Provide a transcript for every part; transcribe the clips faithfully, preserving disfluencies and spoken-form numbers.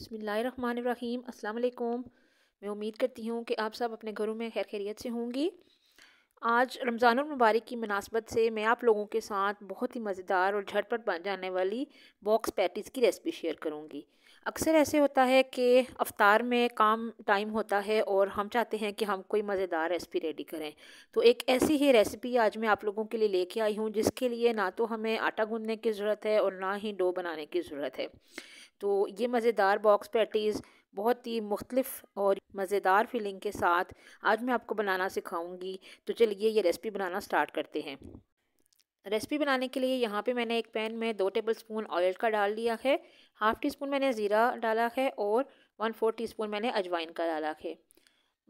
बिस्मिल्लाहिर्रहमानिर्रहीम। अस्सलाम वालेकुम। मैं उम्मीद करती हूँ कि आप सब अपने घरों में खैर खैरियत से होंगी। आज रमज़ानुल मुबारक की मुनासबत से मैं आप लोगों के साथ बहुत ही मज़ेदार और झटपट बन जाने वाली बॉक्स पैटीज़ की रेसिपी शेयर करूँगी। अक्सर ऐसे होता है कि अफ्तार में काम टाइम होता है और हम चाहते हैं कि हम कोई मज़ेदार रेसिपी रेडी करें, तो एक ऐसी ही रेसिपी आज मैं आप लोगों के लिए लेके आई हूँ, जिसके लिए ना तो हमें आटा गूँधने की ज़रूरत है और ना ही डो बनाने की ज़रूरत है। तो ये मज़ेदार बॉक्स पैटीज़ बहुत ही मुख्तलिफ और मज़ेदार फीलिंग के साथ आज मैं आपको बनाना सिखाऊंगी। तो चलिए ये रेसिपी बनाना स्टार्ट करते हैं। रेसिपी बनाने के लिए यहाँ पे मैंने एक पैन में दो टेबलस्पून ऑयल का डाल लिया है, हाफ़ टी स्पून मैंने ज़ीरा डाला है और वन फोर टी स्पून मैंने अजवाइन का डाला है।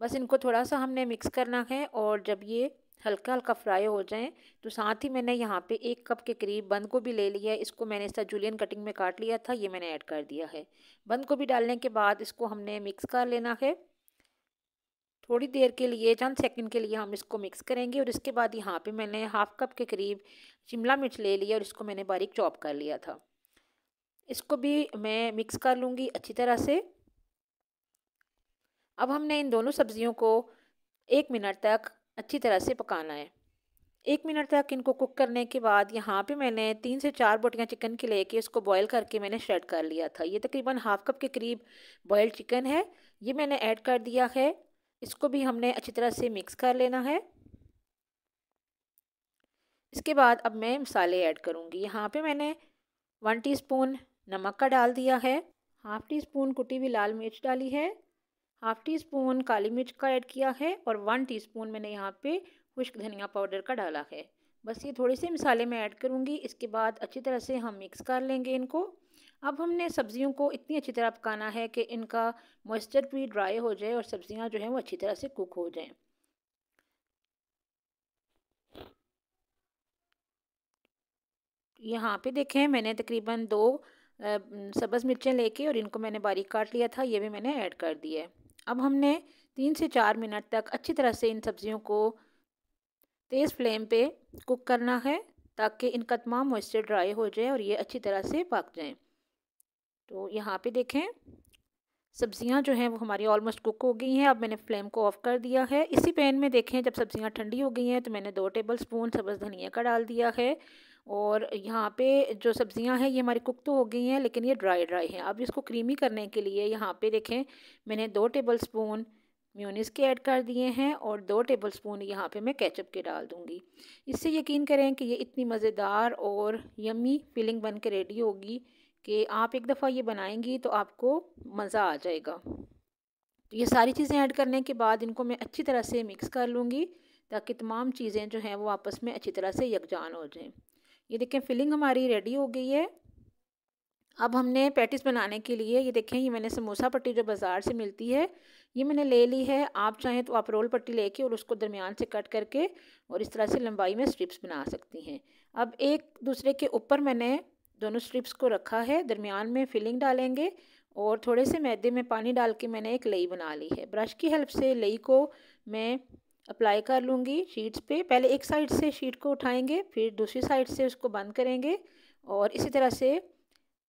बस इनको थोड़ा सा हमने मिक्स करना है और जब ये हल्का हल्का फ्राई हो जाएं तो साथ ही मैंने यहाँ पे एक कप के करीब बंद गोभी ले लिया है। इसको मैंने इस तरह जूलियन कटिंग में काट लिया था, ये मैंने ऐड कर दिया है। बंद गोभी डालने के बाद इसको हमने मिक्स कर लेना है थोड़ी देर के लिए, चंद सेकंड के लिए हम इसको मिक्स करेंगे। और इसके बाद यहाँ पे मैंने हाफ़ कप के करीब शिमला मिर्च ले लिया और इसको मैंने बारीक चॉप कर लिया था। इसको भी मैं मिक्स कर लूँगी अच्छी तरह से। अब हमने इन दोनों सब्ज़ियों को एक मिनट तक अच्छी तरह से पकाना है। एक मिनट तक इनको कुक करने के बाद यहाँ पे मैंने तीन से चार बोटियाँ चिकन की लेके उसको बॉईल करके मैंने श्रेड कर लिया था। ये तकरीबन हाफ़ कप के करीब बॉयल्ड चिकन है, ये मैंने ऐड कर दिया है। इसको भी हमने अच्छी तरह से मिक्स कर लेना है। इसके बाद अब मैं मसाले ऐड करूँगी। यहाँ पे मैंने वन टीस्पून नमक का डाल दिया है, हाफ़ टी स्पून कुटी हुई लाल मिर्च डाली है, हाफ़ टी स्पून काली मिर्च का ऐड किया है और वन टीस्पून मैंने यहाँ पे खुश्क धनिया पाउडर का डाला है। बस ये थोड़े से मसाले मैं ऐड करूँगी। इसके बाद अच्छी तरह से हम मिक्स कर लेंगे इनको। अब हमने सब्जियों को इतनी अच्छी तरह पकाना है कि इनका मॉइस्चर भी ड्राई हो जाए और सब्जियाँ जो हैं वो अच्छी तरह से कुक हो जाएँ। यहाँ पे देखें मैंने तकरीबन दो सब्ज़ मिर्चें लेके और इनको मैंने बारीक काट लिया था, ये भी मैंने ऐड कर दिया है। अब हमने तीन से चार मिनट तक अच्छी तरह से इन सब्ज़ियों को तेज़ फ्लेम पे कुक करना है ताकि इनका तमाम मॉइस्चर ड्राई हो जाए और ये अच्छी तरह से पक जाएं। तो यहाँ पे देखें सब्ज़ियाँ जो हैं वो हमारी ऑलमोस्ट कुक हो गई हैं। अब मैंने फ्लेम को ऑफ़ कर दिया है। इसी पैन में देखें जब सब्ज़ियाँ ठंडी हो गई हैं तो मैंने दो टेबल स्पून सब्ज़ धनिया का डाल दिया है। और यहाँ पे जो सब्ज़ियाँ हैं ये हमारी कुक तो हो गई हैं लेकिन ये ड्राई ड्राई हैं। अब इसको क्रीमी करने के लिए यहाँ पे देखें मैंने दो टेबल स्पून मेयोनीज़ के ऐड कर दिए हैं और दो टेबल स्पून यहाँ पर मैं केचप के डाल दूँगी। इससे यकीन करें कि ये इतनी मज़ेदार और यमी फीलिंग बन के रेडी होगी कि आप एक दफ़ा ये बनाएंगी तो आपको मज़ा आ जाएगा। तो ये सारी चीज़ें ऐड करने के बाद इनको मैं अच्छी तरह से मिक्स कर लूँगी ताकि तमाम चीज़ें जो हैं वो आपस में अच्छी तरह से यकजान हो जाएं। ये देखें फिलिंग हमारी रेडी हो गई है। अब हमने पैटीज़ बनाने के लिए ये देखें ये मैंने समोसा पट्टी जो बाज़ार से मिलती है ये मैंने ले ली है। आप चाहें तो आप रोल पट्टी लेके और उसको दरमियान से कट करके और इस तरह से लंबाई में स्ट्रिप्स बना सकती हैं। अब एक दूसरे के ऊपर मैंने दोनों स्ट्रिप्स को रखा है, दरमियान में फिलिंग डालेंगे और थोड़े से मैदे में पानी डाल के मैंने एक लई बना ली है। ब्रश की हेल्प से लई को मैं अप्लाई कर लूँगी शीट्स पे। पहले एक साइड से शीट को उठाएंगे, फिर दूसरी साइड से उसको बंद करेंगे और इसी तरह से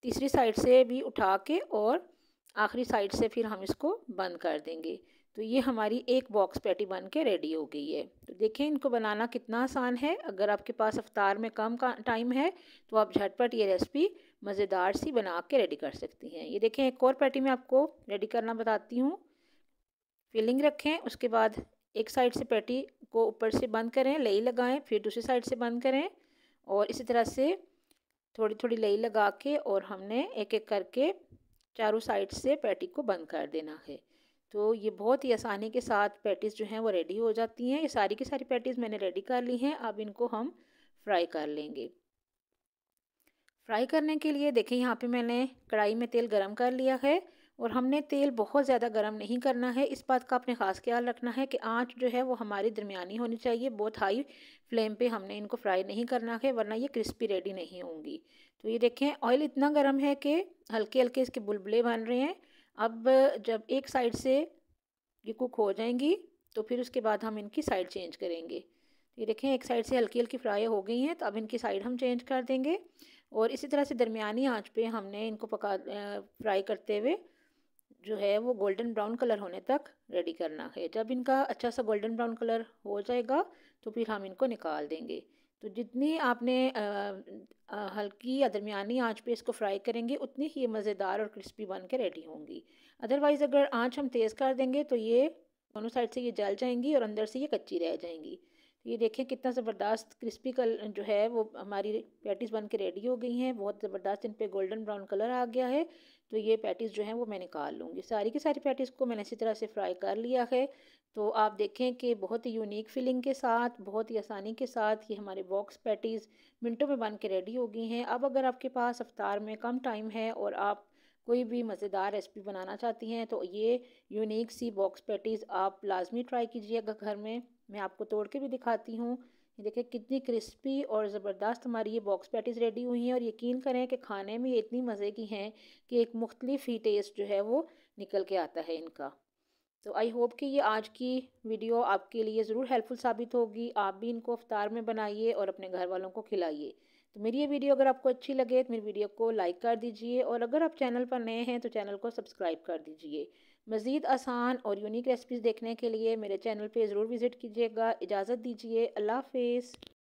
तीसरी साइड से भी उठा के और आखिरी साइड से फिर हम इसको बंद कर देंगे। तो ये हमारी एक बॉक्स पैटी बन के रेडी हो गई है। तो देखें इनको बनाना कितना आसान है। अगर आपके पास अफ्तार में कम का टाइम है तो आप झटपट ये रेसिपी मज़ेदार सी बना के रेडी कर सकती हैं। ये देखें एक और पैटी मैं आपको रेडी करना बताती हूँ। फिलिंग रखें, उसके बाद एक साइड से पैटी को ऊपर से बंद करें, लई लगाएँ, फिर दूसरी साइड से बंद करें और इसी तरह से थोड़ी थोड़ी लई लगा के और हमने एक एक करके चारों साइड से पैटी को बंद कर देना है। तो ये बहुत ही आसानी के साथ पैटीज़ जो हैं वो रेडी हो जाती हैं। ये सारी की सारी पैटीज़ मैंने रेडी कर ली हैं। अब इनको हम फ्राई कर लेंगे। फ्राई करने के लिए देखें यहाँ पे मैंने कढ़ाई में तेल गरम कर लिया है और हमने तेल बहुत ज़्यादा गरम नहीं करना है। इस बात का आपने ख़ास ख्याल रखना है कि आँच जो है वो हमारी दरमियानी होनी चाहिए, बहुत हाई फ्लेम पे हमने इनको फ्राई नहीं करना है वरना ये क्रिस्पी रेडी नहीं होंगी। तो ये देखें ऑयल इतना गर्म है कि हल्के हल्के इसके बुलबुले बन रहे हैं। अब जब एक साइड से ये कुक हो जाएंगी तो फिर उसके बाद हम इनकी साइड चेंज करेंगे। ये देखें एक साइड से हल्की हल्की फ्राई हो गई हैं तो अब इनकी साइड हम चेंज कर देंगे और इसी तरह से दरमियानी आंच पे हमने इनको पका फ्राई करते हुए जो है वो गोल्डन ब्राउन कलर होने तक रेडी करना है। जब इनका अच्छा सा गोल्डन ब्राउन कलर हो जाएगा तो फिर हम इनको निकाल देंगे। तो जितनी आपने आ, आ, हल्की या दरमियानी आँच पे इसको फ्राई करेंगे उतनी ही मज़ेदार और क्रिस्पी बन के रेडी होंगी। अदरवाइज़ अगर आँच हम तेज़ कर देंगे तो ये दोनों साइड से ये जल जाएंगी और अंदर से ये कच्ची रह जाएंगी। ये देखें कितना ज़बरदस्त क्रिस्पी कल जो है वो हमारी पैटीज़ बन के रेडी हो गई हैं। बहुत ज़बरदस्त इन पर गोल्डन ब्राउन कलर आ गया है। तो ये पैटीज़ जो है वो मैं निकाल लूँगी। सारी की सारी पैटीज़ को मैंने इसी तरह से फ्राई कर लिया है। तो आप देखें कि बहुत ही यूनिक फीलिंग के साथ, बहुत ही आसानी के साथ ये हमारे बॉक्स पैटीज़ मिनटों में बन के रेडी हो गई हैं। अब अगर आपके पास अफ्तार में कम टाइम है और आप कोई भी मज़ेदार रेसिपी बनाना चाहती हैं तो ये यूनिक सी बॉक्स पैटीज़ आप लाजमी ट्राई कीजिएगा घर में। मैं आपको तोड़ के भी दिखाती हूँ। ये देखिए कितनी क्रिस्पी और ज़बरदस्त हमारी ये बॉक्स पैटीज़ रेडी हुई हैं। और यकीन करें कि खाने में ये इतनी मज़े की हैं कि एक मुख्तलिफ ही टेस्ट जो है वो निकल के आता है इनका। तो आई होप कि ये आज की वीडियो आपके लिए ज़रूर हेल्पफुल साबित होगी। आप भी इनको इफ्तार में बनाइए और अपने घर वालों को खिलाइए। तो मेरी ये वीडियो अगर आपको अच्छी लगे तो मेरी वीडियो को लाइक कर दीजिए और अगर आप चैनल पर नए हैं तो चैनल को सब्सक्राइब कर दीजिए। मज़ीद आसान और यूनिक रेसिपीज़ देखने के लिए मेरे चैनल पे ज़रूर विज़िट कीजिएगा। इजाज़त दीजिए। अल्लाह हाफ़िज़।